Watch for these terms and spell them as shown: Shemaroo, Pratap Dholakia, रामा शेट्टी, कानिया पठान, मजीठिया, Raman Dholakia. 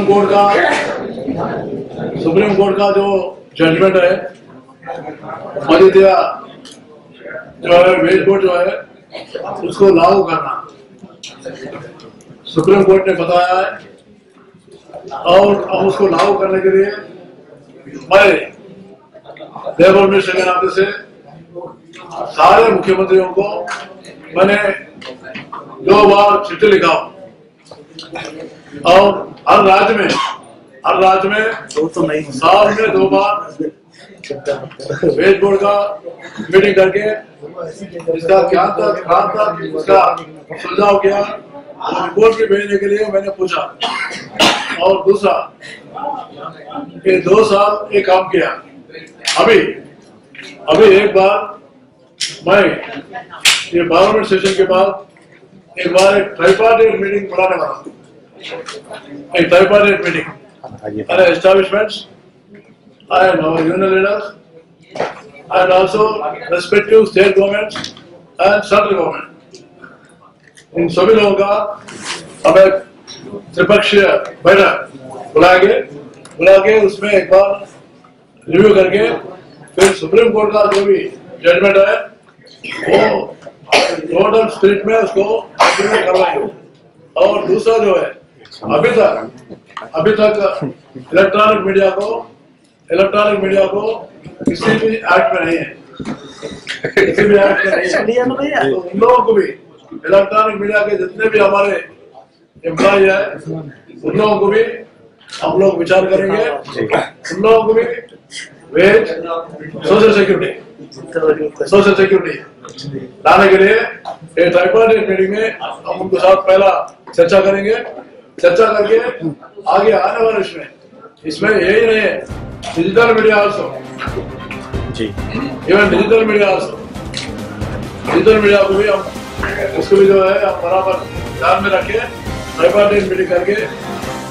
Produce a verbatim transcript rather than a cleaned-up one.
Supreme court का supreme court का जो जजमेंट है, मजीठिया जो है वेज बोर्ड जो है उसको लागू करना सुप्रीम कोर्ट ने बताया है। और अब उसको लागू करने के लिए मैं लेबर मिनिस्टर के नाते से सारे मुख्यमंत्रियों को मैंने दो बार चिट्ठी लिखा और हर राज्य में हर राज्य में साल में दो बार वेज बोर्ड का मीटिंग करके इसका क्या था, क्या था, इसका सुलझाव क्या, रिपोर्ट भी भेजने के लिए मैंने पूछा। और दूसरा ये दो साल एक काम किया। अभी अभी एक बार मैं ये पार्लियामेंट सेशन के बाद एक बार एक ट्राइपार्टेट मीटिंग बुलाने वाला हूँ। एक ट्राइपार्टेट मीटिंग अरे establishments I and our union leaders and also respective state governments and central government, इन सभी लोगों का अब एक त्रिपक्षीय बैठक बुला के बुला के उसमें एक बार रिव्यू करके फिर सुप्रीम कोर्ट का जो भी जजमेंट है वो टोटल स्ट्रीट में उसको इम्प्लीमेंट करवाएंगे। और दूसरा जो है अभी तक अभी तक इलेक्ट्रॉनिक मीडिया को इलेक्ट्रॉनिक मीडिया को किसी भी एक्ट में नहीं है, किसी भी एक्ट में नहीं है। उन लोगों को भी इलेक्ट्रॉनिक मीडिया के जितने भी हमारे एम्प्लॉय है उन लोगों को भी हम लोग विचार करेंगे, उन लोगों को भी wage social security social security लाने के लिए ट्राइपार्टेट मीटिंग में हम उनके साथ पहला चर्चा करेंगे। चर्चा करके आगे आने वाले इसमें इसमें यही नहीं है, digital media also even digital media also digital media को भी हम उसको भी जो है हम बराबर ध्यान में रखें, ट्राइपार्टेट मीटिंग करके